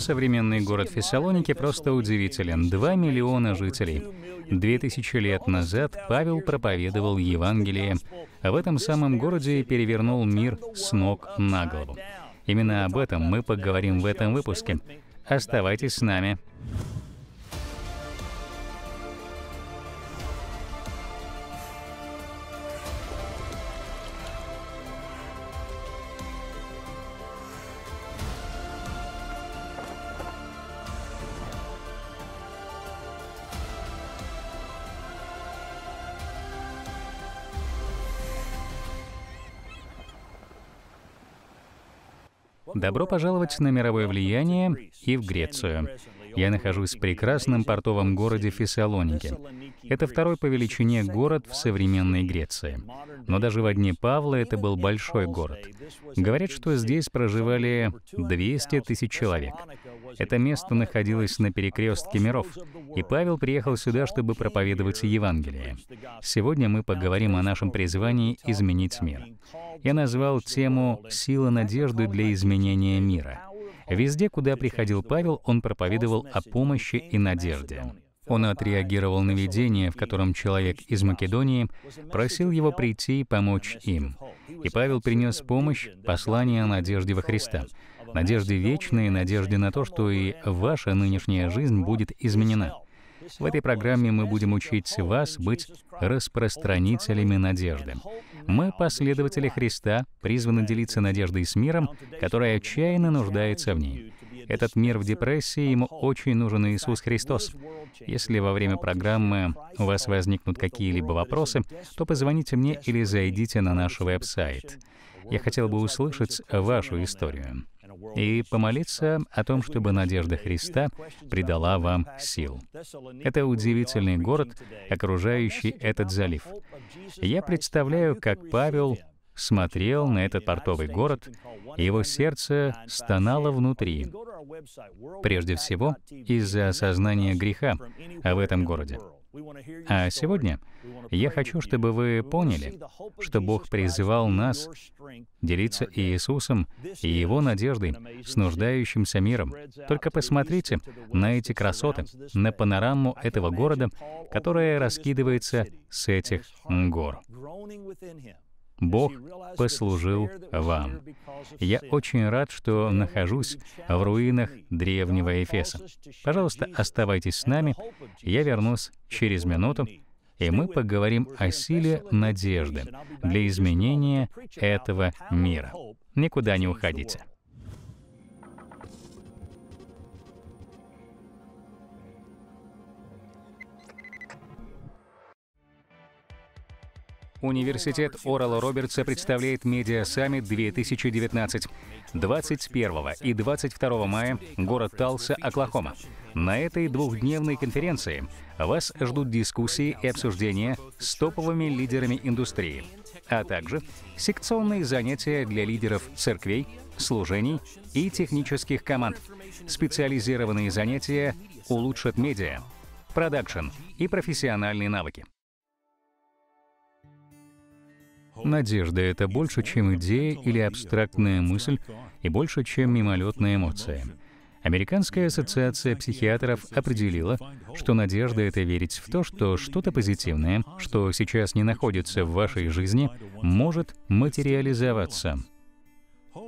Современный город Фессалоники просто удивителен. 2 миллиона жителей. 2000 лет назад Павел проповедовал Евангелие в этом самом городе и перевернул мир с ног на голову. Именно об этом мы поговорим в этом выпуске. Оставайтесь с нами. Добро пожаловать на мировое влияние и в Грецию. Я нахожусь в прекрасном портовом городе Фессалоники. Это второй по величине город в современной Греции. Но даже во дни Павла это был большой город. Говорят, что здесь проживали 200 тысяч человек. Это место находилось на перекрестке миров, и Павел приехал сюда, чтобы проповедовать Евангелие. Сегодня мы поговорим о нашем призвании изменить мир. Я назвал тему «Сила надежды для изменения мира». Везде, куда приходил Павел, он проповедовал о помощи и надежде. Он отреагировал на видение, в котором человек из Македонии просил его прийти и помочь им. И Павел принес помощь, послание о надежде во Христа, надежде вечной, надежде на то, что и ваша нынешняя жизнь будет изменена. В этой программе мы будем учить вас быть распространителями надежды. Мы, последователи Христа, призваны делиться надеждой с миром, который отчаянно нуждается в ней. Этот мир в депрессии, ему очень нужен Иисус Христос. Если во время программы у вас возникнут какие-либо вопросы, то позвоните мне или зайдите на наш веб-сайт. Я хотел бы услышать вашу историю и помолиться о том, чтобы надежда Христа придала вам сил. Это удивительный город, окружающий этот залив. Я представляю, как Павел смотрел на этот портовый город, и его сердце стонало внутри, прежде всего из-за осознания греха в этом городе. А сегодня я хочу, чтобы вы поняли, что Бог призывал нас делиться Иисусом и Его надеждой с нуждающимся миром. Только посмотрите на эти красоты, на панораму этого города, которая раскидывается с этих гор. Бог послужил вам. Я очень рад, что нахожусь в руинах древнего Ефеса. Пожалуйста, оставайтесь с нами. Я вернусь через минуту, и мы поговорим о силе надежды для изменения этого мира. Никуда не уходите. Университет Орала Робертса представляет медиасаммит 2019. 21 и 22 мая город Талса, Оклахома. На этой двухдневной конференции вас ждут дискуссии и обсуждения с топовыми лидерами индустрии, а также секционные занятия для лидеров церквей, служений и технических команд. Специализированные занятия улучшат медиа, продакшн и профессиональные навыки. Надежда — это больше, чем идея или абстрактная мысль, и больше, чем мимолетная эмоция. Американская ассоциация психиатров определила, что надежда — это верить в то, что что-то позитивное, что сейчас не находится в вашей жизни, может материализоваться.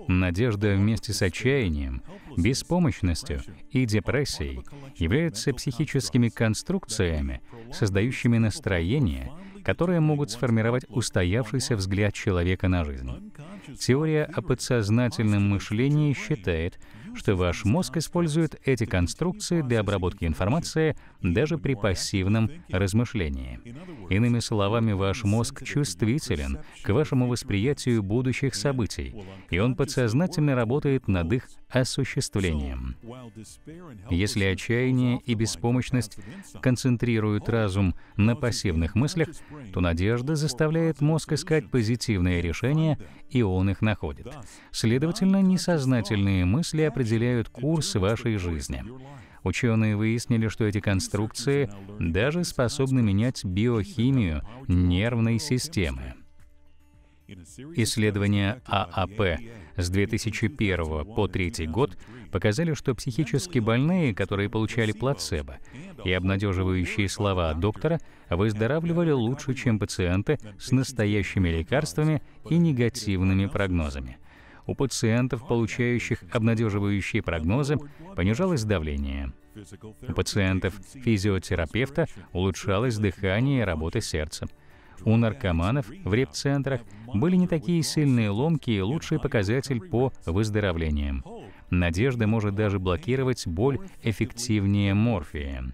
Надежда вместе с отчаянием, беспомощностью и депрессией являются психическими конструкциями, создающими настроение, которые могут сформировать устоявшийся взгляд человека на жизнь. Теория о подсознательном мышлении считает, что ваш мозг использует эти конструкции для обработки информации даже при пассивном размышлении. Иными словами, ваш мозг чувствителен к вашему восприятию будущих событий, и он подсознательно работает над их осуществлением. Если отчаяние и беспомощность концентрируют разум на пассивных мыслях, то надежда заставляет мозг искать позитивные решения, и он их находит. Следовательно, несознательные мысли определяют курс вашей жизни. Ученые выяснили, что эти конструкции даже способны менять биохимию нервной системы. Исследования ААП с 2001 по 2003 год показали, что психически больные, которые получали плацебо и обнадеживающие слова доктора, выздоравливали лучше, чем пациенты с настоящими лекарствами и негативными прогнозами. У пациентов, получающих обнадеживающие прогнозы, понижалось давление. У пациентов физиотерапевта улучшалось дыхание и работа сердца. У наркоманов в реп-центрах были не такие сильные ломки и лучший показатель по выздоровлениям. Надежда может даже блокировать боль эффективнее морфия.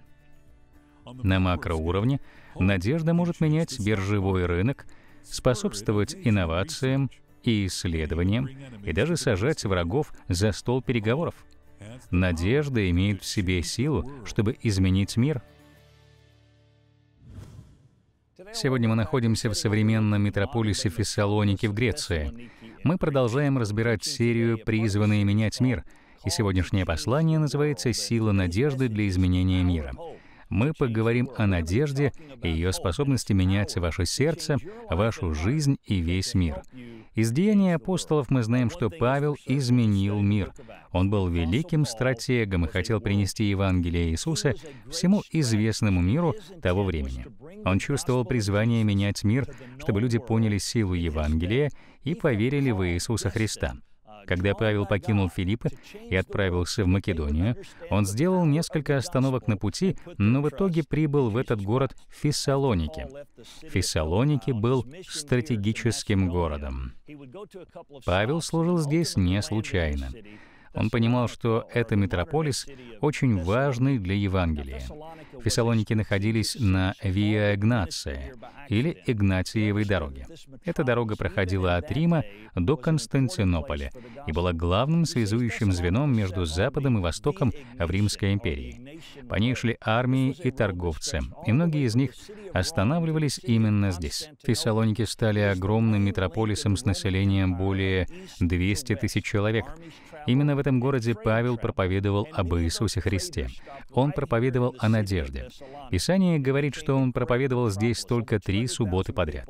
На макроуровне надежда может менять биржевой рынок, способствовать инновациям и исследованиям и даже сажать врагов за стол переговоров. Надежда имеет в себе силу, чтобы изменить мир. Сегодня мы находимся в современном метрополисе Фессалоники в Греции. Мы продолжаем разбирать серию «Призванные менять мир», и сегодняшнее послание называется «Сила надежды для изменения мира». Мы поговорим о надежде и ее способности менять ваше сердце, вашу жизнь и весь мир. Из Деяний апостолов мы знаем, что Павел изменил мир. Он был великим стратегом и хотел принести Евангелие Иисуса всему известному миру того времени. Он чувствовал призвание менять мир, чтобы люди поняли силу Евангелия и поверили в Иисуса Христа. Когда Павел покинул Филиппы и отправился в Македонию, он сделал несколько остановок на пути, но в итоге прибыл в этот город Фессалоники. Фессалоники был стратегическим городом. Павел служил здесь не случайно. Он понимал, что это метрополис очень важный для Евангелия. Фессалоники находились на Виа Игнация, или Игнатиевой дороге. Эта дорога проходила от Рима до Константинополя и была главным связующим звеном между Западом и Востоком в Римской империи. По ней шли армии и торговцы, и многие из них останавливались именно здесь. Фессалоники стали огромным метрополисом с населением более 200 тысяч человек. Именно в этом городе Павел проповедовал об Иисусе Христе. Он проповедовал о надежде. Писание говорит, что он проповедовал здесь только 3 субботы подряд.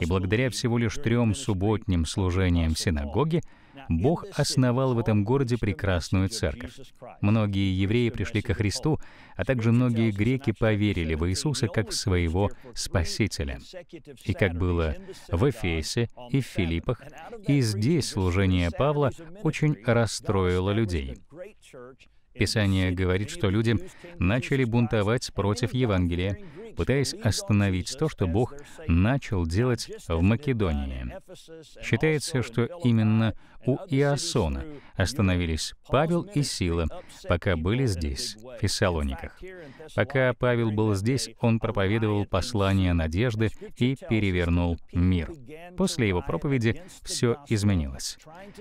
И благодаря всего лишь 3 субботним служениям в синагоге Бог основал в этом городе прекрасную церковь. Многие евреи пришли ко Христу, а также многие греки поверили в Иисуса как в своего Спасителя. И как было в Эфесе и в Филиппах, и здесь служение Павла очень расстроило людей. Писание говорит, что люди начали бунтовать против Евангелия, пытаясь остановить то, что Бог начал делать в Македонии. Считается, что именно у Иасона остановились Павел и Сила, пока были здесь, в Фессалониках. Пока Павел был здесь, он проповедовал послание надежды и перевернул мир. После его проповеди все изменилось.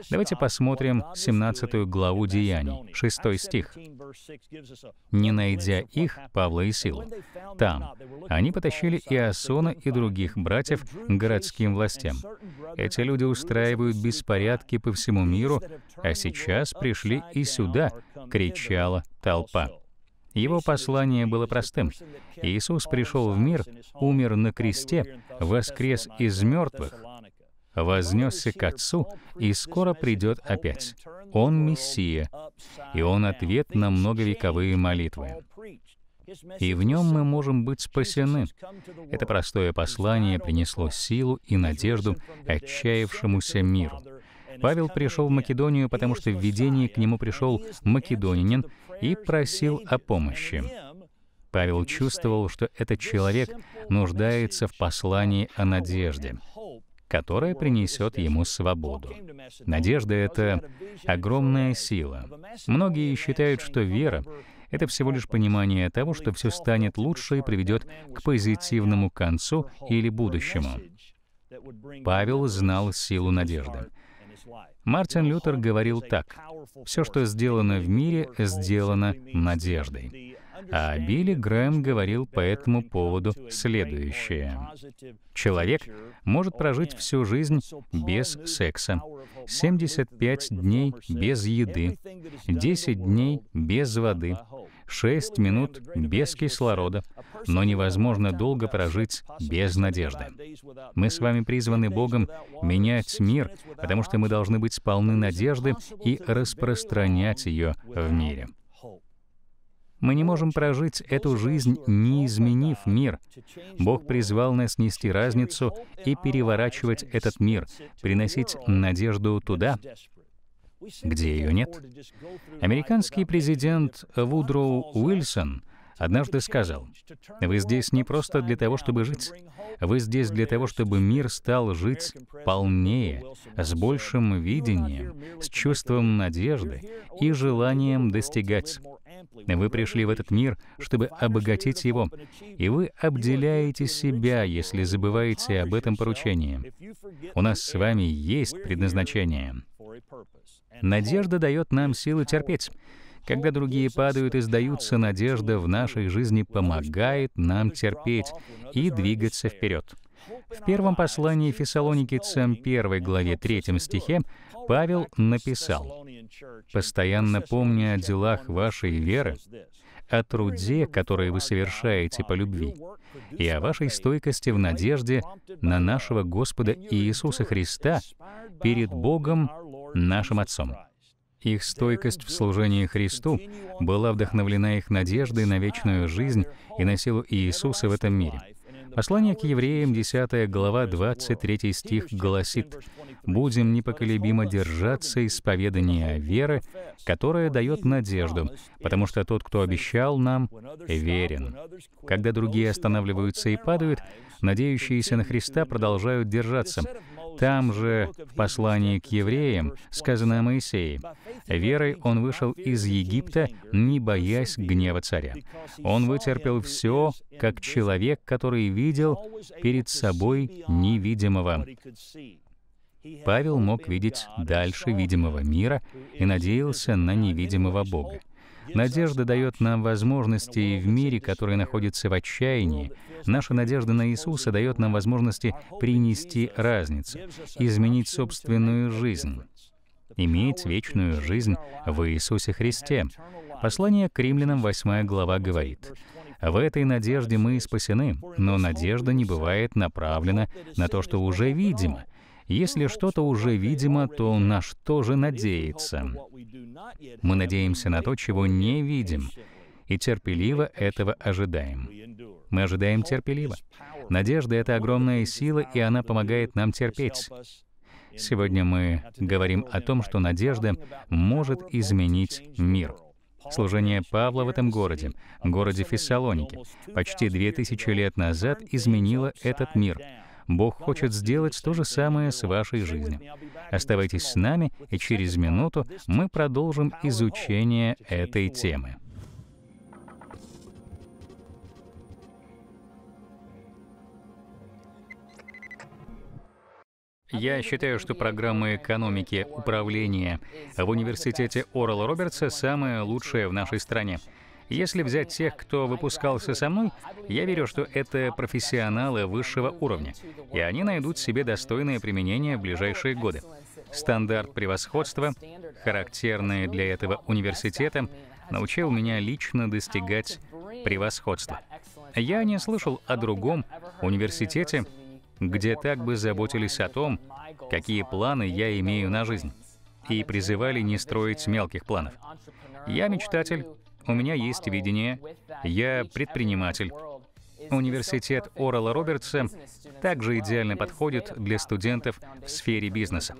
Давайте посмотрим 17 главу Деяний, 6 стих. «Не найдя их, Павла и Силу, там они потащили Иасона и других братьев к городским властям. Эти люди устраивают беспорядки по всему миру, а сейчас пришли и сюда», — кричала толпа. Его послание было простым. Иисус пришел в мир, умер на кресте, воскрес из мертвых, вознесся к Отцу и скоро придет опять. Он Мессия, и Он ответ на многовековые молитвы. И в нем мы можем быть спасены. Это простое послание принесло силу и надежду отчаявшемуся миру. Павел пришел в Македонию, потому что в видении к нему пришел македонянин и просил о помощи. Павел чувствовал, что этот человек нуждается в послании о надежде, которая принесет ему свободу. Надежда — это огромная сила. Многие считают, что вера — это всего лишь понимание того, что все станет лучше и приведет к позитивному концу или будущему. Павел знал силу надежды. Мартин Лютер говорил так: «Все, что сделано в мире, сделано надеждой». А Билли Грэм говорил по этому поводу следующее: «Человек может прожить всю жизнь без секса, 75 дней без еды, 10 дней без воды, 6 минут без кислорода, но невозможно долго прожить без надежды. Мы с вами призваны Богом менять мир, потому что мы должны быть полны надежды и распространять ее в мире. Мы не можем прожить эту жизнь, не изменив мир. Бог призвал нас нести разницу и переворачивать этот мир, приносить надежду туда, где ее нет. Американский президент Вудроу Уилсон однажды сказал: «Вы здесь не просто для того, чтобы жить. Вы здесь для того, чтобы мир стал жить полнее, с большим видением, с чувством надежды и желанием достигать. Вы пришли в этот мир, чтобы обогатить его, и вы обделяете себя, если забываете об этом поручении. У нас с вами есть предназначение». Надежда дает нам силы терпеть. Когда другие падают и сдаются, надежда в нашей жизни помогает нам терпеть и двигаться вперед. В первом послании Фессалоникийцам 1 главе 3 стихе Павел написал: «Постоянно помня о делах вашей веры, о труде, который вы совершаете по любви, и о вашей стойкости в надежде на нашего Господа Иисуса Христа перед Богом нашим Отцом». Их стойкость в служении Христу была вдохновлена их надеждой на вечную жизнь и на силу Иисуса в этом мире. Послание к Евреям, 10 глава, 23 стих гласит: «Будем непоколебимо держаться исповедания веры, которая дает надежду, потому что тот, кто обещал нам, верен». Когда другие останавливаются и падают, надеющиеся на Христа продолжают держаться. Там же, в послании к Евреям, сказано о Моисее: «Верой он вышел из Египта, не боясь гнева царя. Он вытерпел все, как человек, который видел перед собой невидимого». Павел мог видеть дальше видимого мира и надеялся на невидимого Бога. Надежда дает нам возможности в мире, который находится в отчаянии. Наша надежда на Иисуса дает нам возможности принести разницу, изменить собственную жизнь, иметь вечную жизнь в Иисусе Христе. Послание к Римлянам 8 глава говорит: «В этой надежде мы спасены, но надежда не бывает направлена на то, что уже видимо. Если что-то уже видимо, то на что же надеяться? Мы надеемся на то, чего не видим, и терпеливо этого ожидаем». Мы ожидаем терпеливо. Надежда — это огромная сила, и она помогает нам терпеть. Сегодня мы говорим о том, что надежда может изменить мир. Служение Павла в этом городе, городе Фессалоники, почти 2000 лет назад изменило этот мир. Бог хочет сделать то же самое с вашей жизнью. Оставайтесь с нами, и через минуту мы продолжим изучение этой темы. Я считаю, что программа экономики управления в университете Орала Робертса самая лучшая в нашей стране. Если взять тех, кто выпускался со мной, я верю, что это профессионалы высшего уровня, и они найдут себе достойное применение в ближайшие годы. Стандарт превосходства, характерный для этого университета, научил меня лично достигать превосходства. Я не слышал о другом университете, где так бы заботились о том, какие планы я имею на жизнь, и призывали не строить мелких планов. Я мечтатель. У меня есть видение, я предприниматель. Университет Орала Робертса также идеально подходит для студентов в сфере бизнеса.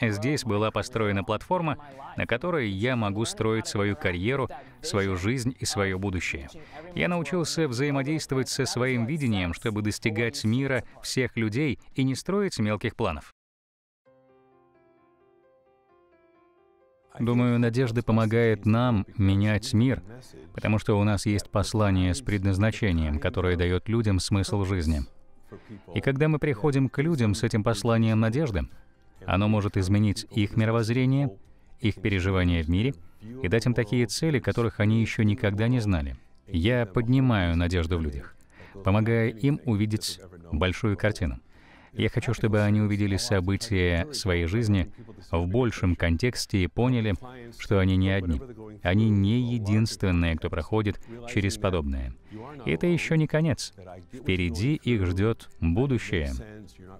Здесь была построена платформа, на которой я могу строить свою карьеру, свою жизнь и свое будущее. Я научился взаимодействовать со своим видением, чтобы достигать мира всех людей и не строить мелких планов. Думаю, надежда помогает нам менять мир, потому что у нас есть послание с предназначением, которое дает людям смысл жизни. И когда мы приходим к людям с этим посланием надежды, оно может изменить их мировоззрение, их переживания в мире и дать им такие цели, которых они еще никогда не знали. Я поднимаю надежду в людях, помогая им увидеть большую картину. Я хочу, чтобы они увидели события своей жизни в большем контексте и поняли, что они не одни. Они не единственные, кто проходит через подобное. И это еще не конец. Впереди их ждет будущее.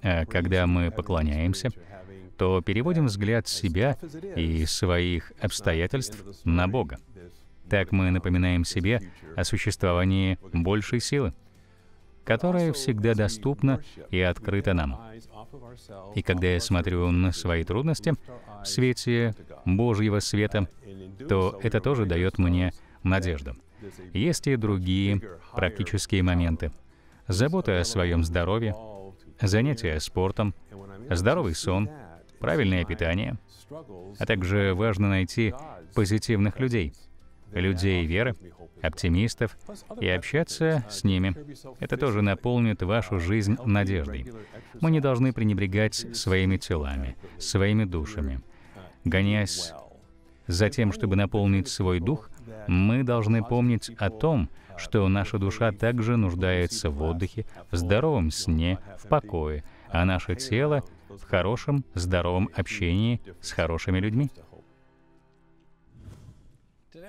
А когда мы поклоняемся, то переводим взгляд себя и своих обстоятельств на Бога. Так мы напоминаем себе о существовании большей силы, которая всегда доступна и открыта нам. И когда я смотрю на свои трудности в свете Божьего света, то это тоже дает мне надежду. Есть и другие практические моменты. Забота о своем здоровье, занятия спортом, здоровый сон, правильное питание, а также важно найти позитивных людей, людей веры, оптимистов, и общаться с ними. Это тоже наполнит вашу жизнь надеждой. Мы не должны пренебрегать своими телами, своими душами. Гонясь за тем, чтобы наполнить свой дух, мы должны помнить о том, что наша душа также нуждается в отдыхе, в здоровом сне, в покое, а наше тело — в хорошем, здоровом общении с хорошими людьми.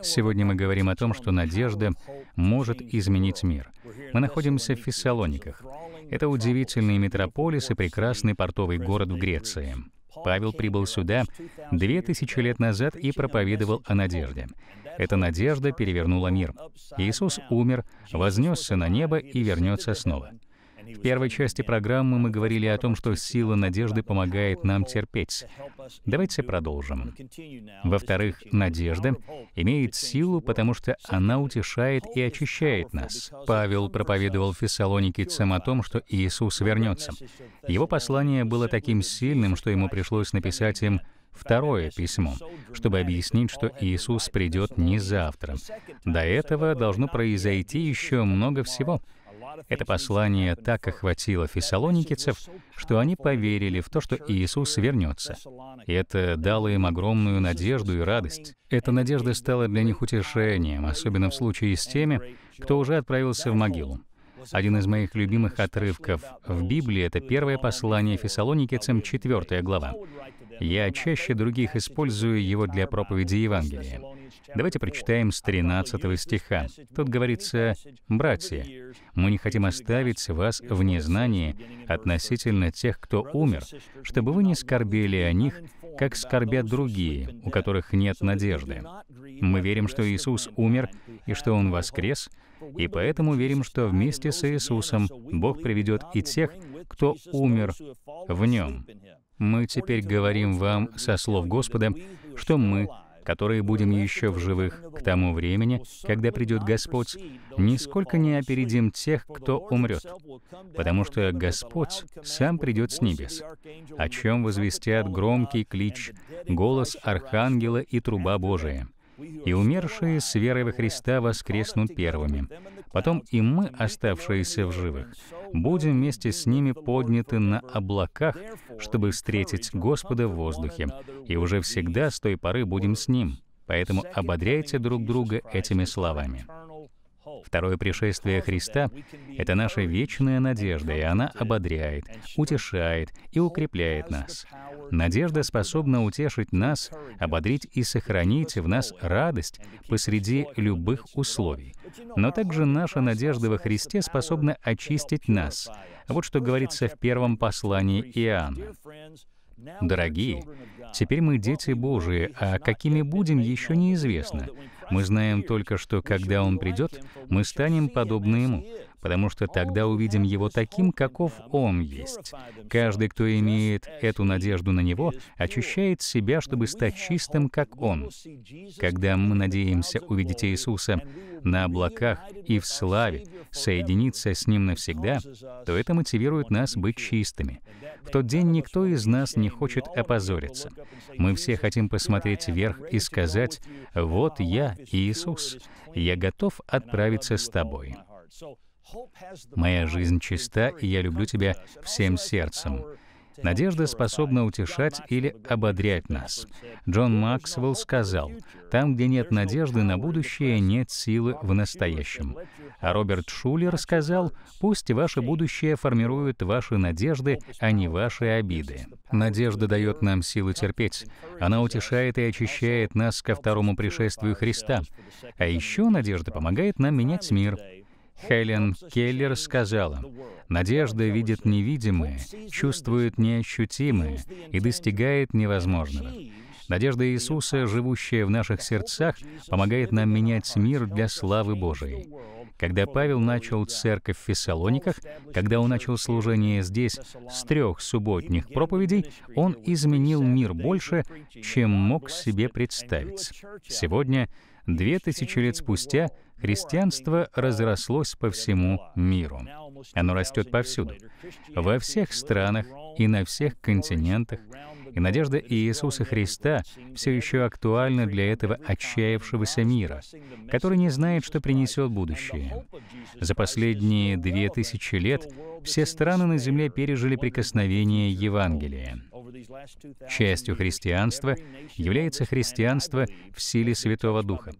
Сегодня мы говорим о том, что надежда может изменить мир. Мы находимся в Фессалониках. Это удивительный метрополис и прекрасный портовый город в Греции. Павел прибыл сюда 2000 лет назад и проповедовал о надежде. Эта надежда перевернула мир. Иисус умер, вознесся на небо и вернется снова. В первой части программы мы говорили о том, что сила надежды помогает нам терпеть. Давайте продолжим. Во-вторых, надежда имеет силу, потому что она утешает и очищает нас. Павел проповедовал фессалоникийцам о том, что Иисус вернется. Его послание было таким сильным, что ему пришлось написать им второе письмо, чтобы объяснить, что Иисус придет не завтра. До этого должно произойти еще много всего. Это послание так охватило фессалоникийцев, что они поверили в то, что Иисус вернется. И это дало им огромную надежду и радость. Эта надежда стала для них утешением, особенно в случае с теми, кто уже отправился в могилу. Один из моих любимых отрывков в Библии — это первое послание фессалоникийцам, 4 глава. Я чаще других использую его для проповеди Евангелия. Давайте прочитаем с 13 стиха. Тут говорится: «Братья, мы не хотим оставить вас в незнании относительно тех, кто умер, чтобы вы не скорбели о них, как скорбят другие, у которых нет надежды. Мы верим, что Иисус умер и что Он воскрес, и поэтому верим, что вместе с Иисусом Бог приведет и тех, кто умер в Нем. Мы теперь говорим вам со слов Господа, что мы, которые будем еще в живых к тому времени, когда придет Господь, нисколько не опередим тех, кто умрет, потому что Господь сам придет с небес, о чем возвестят громкий клич, голос архангела и труба Божия. И умершие с верой во Христа воскреснут первыми. Потом и мы, оставшиеся в живых, будем вместе с ними подняты на облаках, чтобы встретить Господа в воздухе, и уже всегда с той поры будем с Ним. Поэтому ободряйте друг друга этими словами». Второе пришествие Христа — это наша вечная надежда, и она ободряет, утешает и укрепляет нас. Надежда способна утешить нас, ободрить и сохранить в нас радость посреди любых условий. Но также наша надежда во Христе способна очистить нас. Вот что говорится в первом послании Иоанна. «Дорогие, теперь мы дети Божии, а какими будем, еще неизвестно. Мы знаем только, что когда Он придет, мы станем подобны Ему, потому что тогда увидим Его таким, каков Он есть. Каждый, кто имеет эту надежду на Него, очищает себя, чтобы стать чистым, как Он. Когда мы надеемся увидеть Иисуса на облаках и в славе, соединиться с Ним навсегда, то это мотивирует нас быть чистыми. В тот день никто из нас не хочет опозориться. Мы все хотим посмотреть вверх и сказать: «Вот я, Иисус, я готов отправиться с тобой». Моя жизнь чиста, и я люблю тебя всем сердцем. Надежда способна утешать или ободрять нас. Джон Максвелл сказал, «Там, где нет надежды на будущее, нет силы в настоящем». А Роберт Шулер сказал, «Пусть ваше будущее формирует ваши надежды, а не ваши обиды». Надежда дает нам силы терпеть. Она утешает и очищает нас ко второму пришествию Христа. А еще надежда помогает нам менять мир. Хелен Келлер сказала, «Надежда видит невидимое, чувствует неощутимое и достигает невозможного». Надежда Иисуса, живущая в наших сердцах, помогает нам менять мир для славы Божией. Когда Павел начал церковь в Фессалониках, когда он начал служение здесь с 3 субботних проповедей, он изменил мир больше, чем мог себе представить. Сегодня, 2000 лет спустя, христианство разрослось по всему миру. Оно растет повсюду, во всех странах и на всех континентах. И надежда Иисуса Христа все еще актуальна для этого отчаявшегося мира, который не знает, что принесет будущее. За последние 2000 лет все страны на земле пережили прикосновение Евангелия. Частью христианства является христианство в силе Святого Духа.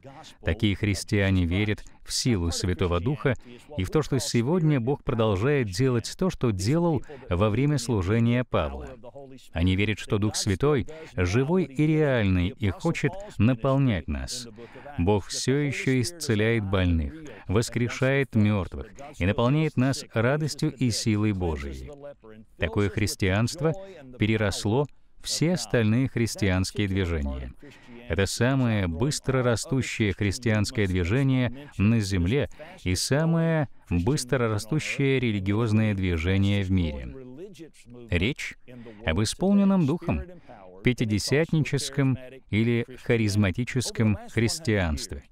Такие христиане верят в силу Святого Духа и в то, что сегодня Бог продолжает делать то, что делал во время служения Павла. Они верят, что Дух Святой живой и реальный и хочет наполнять нас. Бог все еще исцеляет больных, воскрешает мертвых и наполняет нас радостью и силой Божией. Такое христианство переросло все остальные христианские движения. Это самое быстро растущее христианское движение на земле и самое быстро растущее религиозное движение в мире. Речь об исполненном Духом, пятидесятническом или харизматическом христианстве.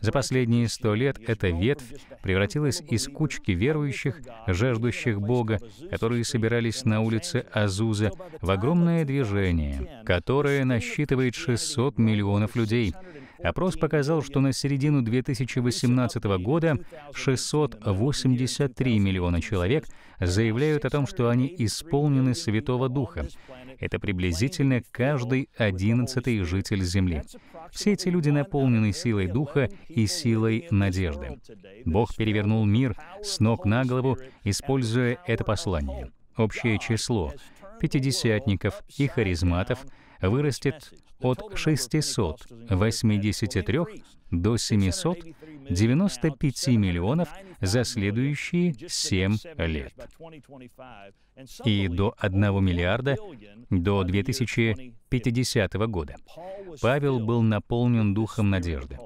За последние 100 лет эта ветвь превратилась из кучки верующих, жаждущих Бога, которые собирались на улице Азуза, в огромное движение, которое насчитывает 600 миллионов людей. Опрос показал, что на середину 2018 года 683 миллиона человек заявляют о том, что они исполнены Святого Духа. Это приблизительно каждый 11-й житель Земли. Все эти люди наполнены силой Духа и силой надежды. Бог перевернул мир с ног на голову, используя это послание. Общее число пятидесятников и харизматов вырастет от 683 до 795 миллионов за следующие 7 лет. И до 1 миллиарда до 2050 года. Павел был наполнен Духом надежды.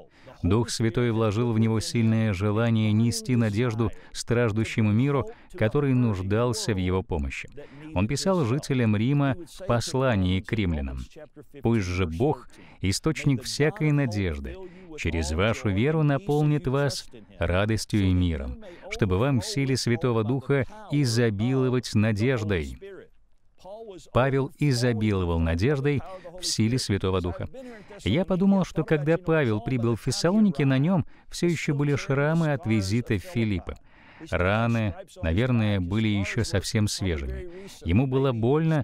Дух Святой вложил в него сильное желание нести надежду страждущему миру, который нуждался в его помощи. Он писал жителям Рима в послании к римлянам. «Пусть же Бог, источник всякой надежды, через вашу веру наполнит вас радостью и миром, чтобы вам в силе Святого Духа изобиловать надеждой». Павел изобиловал надеждой в силе Святого Духа. Я подумал, что когда Павел прибыл в Фессалоники, на нем все еще были шрамы от визита Филиппа. Раны, наверное, были еще совсем свежими. Ему было больно,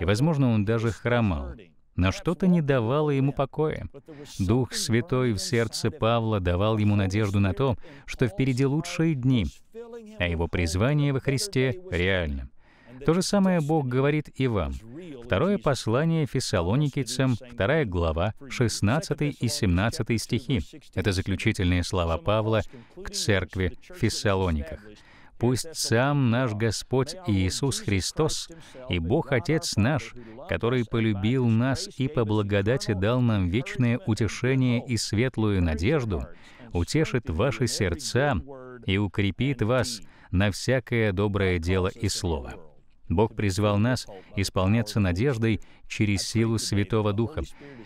и, возможно, он даже хромал. Но что-то не давало ему покоя. Дух Святой в сердце Павла давал ему надежду на то, что впереди лучшие дни, а его призвание во Христе реально. То же самое Бог говорит и вам. Второе послание Фессалоникийцам, 2 глава, 16 и 17 стихи. Это заключительные слова Павла к церкви в Фессалониках. «Пусть сам наш Господь Иисус Христос и Бог Отец наш, который полюбил нас и по благодати дал нам вечное утешение и светлую надежду, утешит ваши сердца и укрепит вас на всякое доброе дело и слово». Бог призвал нас исполняться надеждой через силу Святого Духа.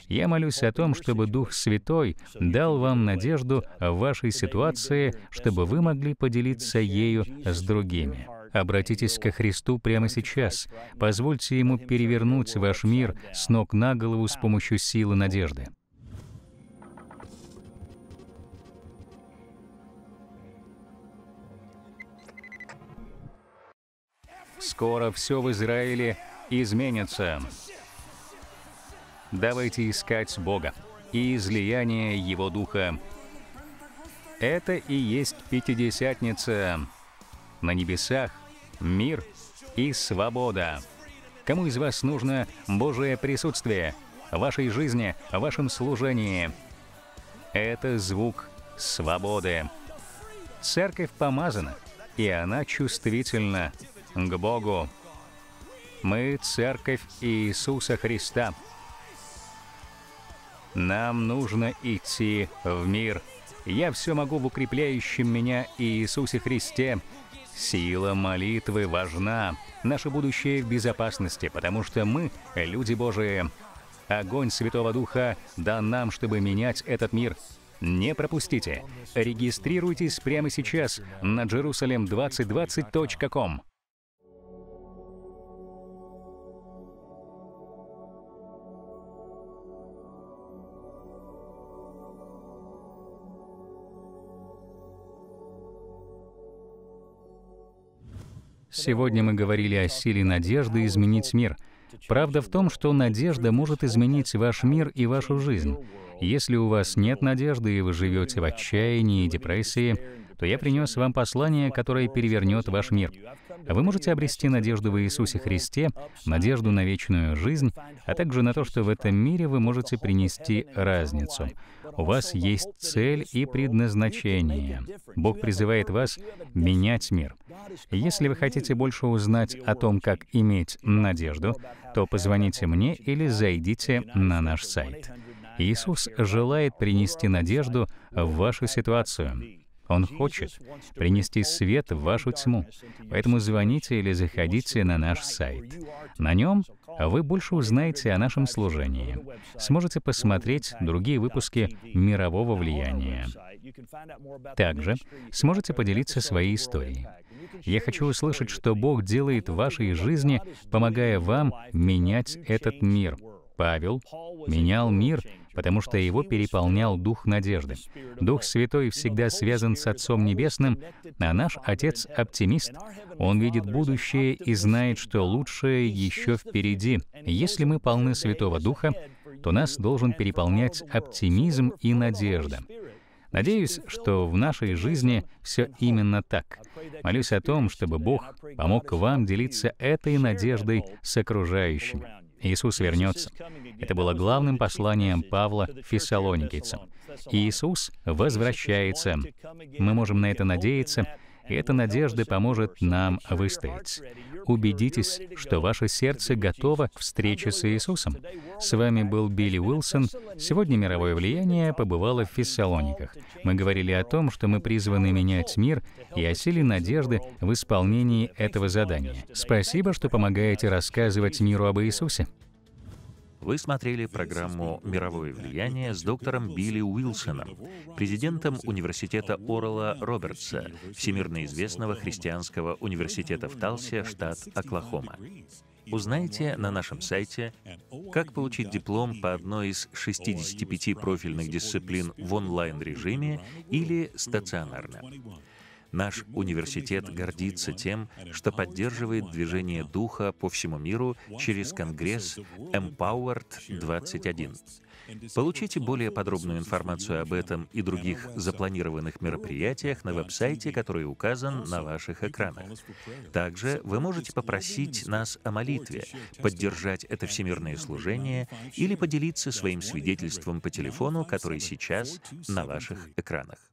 Я молюсь о том, чтобы Дух Святой дал вам надежду в вашей ситуации, чтобы вы могли поделиться ею с другими. Обратитесь ко Христу прямо сейчас. Позвольте Ему перевернуть ваш мир с ног на голову с помощью силы надежды. Скоро все в Израиле изменится. Давайте искать Бога и излияние Его Духа. Это и есть Пятидесятница. На небесах мир и свобода. Кому из вас нужно Божие присутствие в вашей жизни, в вашем служении? Это звук свободы. Церковь помазана, и она чувствительна к Богу. Мы — Церковь Иисуса Христа. Нам нужно идти в мир. Я все могу в укрепляющем меня Иисусе Христе. Сила молитвы важна. Наше будущее в безопасности, потому что мы — люди Божии. Огонь Святого Духа дан нам, чтобы менять этот мир. Не пропустите. Регистрируйтесь прямо сейчас на jerusalem2020.com. Сегодня мы говорили о силе надежды изменить мир. Правда в том, что надежда может изменить ваш мир и вашу жизнь. Если у вас нет надежды, и вы живете в отчаянии и депрессии, то я принес вам послание, которое перевернет ваш мир. Вы можете обрести надежду в Иисусе Христе, надежду на вечную жизнь, а также на то, что в этом мире вы можете принести разницу. У вас есть цель и предназначение. Бог призывает вас менять мир. Если вы хотите больше узнать о том, как иметь надежду, то позвоните мне или зайдите на наш сайт. Иисус желает принести надежду в вашу ситуацию. Он хочет принести свет в вашу тьму. Поэтому звоните или заходите на наш сайт. На нем вы больше узнаете о нашем служении. Сможете посмотреть другие выпуски мирового влияния. Также сможете поделиться своей историей. Я хочу услышать, что Бог делает в вашей жизни, помогая вам менять этот мир. Павел менял мир, потому что его переполнял Дух надежды. Дух Святой всегда связан с Отцом Небесным, а наш Отец — оптимист. Он видит будущее и знает, что лучшее еще впереди. Если мы полны Святого Духа, то нас должен переполнять оптимизм и надежда. Надеюсь, что в нашей жизни все именно так. Молюсь о том, чтобы Бог помог вам делиться этой надеждой с окружающими. Иисус вернется. Это было главным посланием Павла фессалоникийцам. Иисус возвращается. Мы можем на это надеяться, и эта надежда поможет нам выстоять. Убедитесь, что ваше сердце готово к встрече с Иисусом. С вами был Билли Уилсон. Сегодня мировое влияние побывало в Фессалониках. Мы говорили о том, что мы призваны менять мир, и о силе надежды в исполнении этого задания. Спасибо, что помогаете рассказывать миру об Иисусе. Вы смотрели программу «Мировое влияние» с доктором Билли Уилсоном, президентом Университета Орала Робертса, всемирно известного христианского университета в Талсе, штат Оклахома. Узнайте на нашем сайте, как получить диплом по одной из 65 профильных дисциплин в онлайн-режиме или стационарно. Наш университет гордится тем, что поддерживает движение Духа по всему миру через Конгресс Empowered 21. Получите более подробную информацию об этом и других запланированных мероприятиях на веб-сайте, который указан на ваших экранах. Также вы можете попросить нас о молитве, поддержать это всемирное служение или поделиться своим свидетельством по телефону, который сейчас на ваших экранах.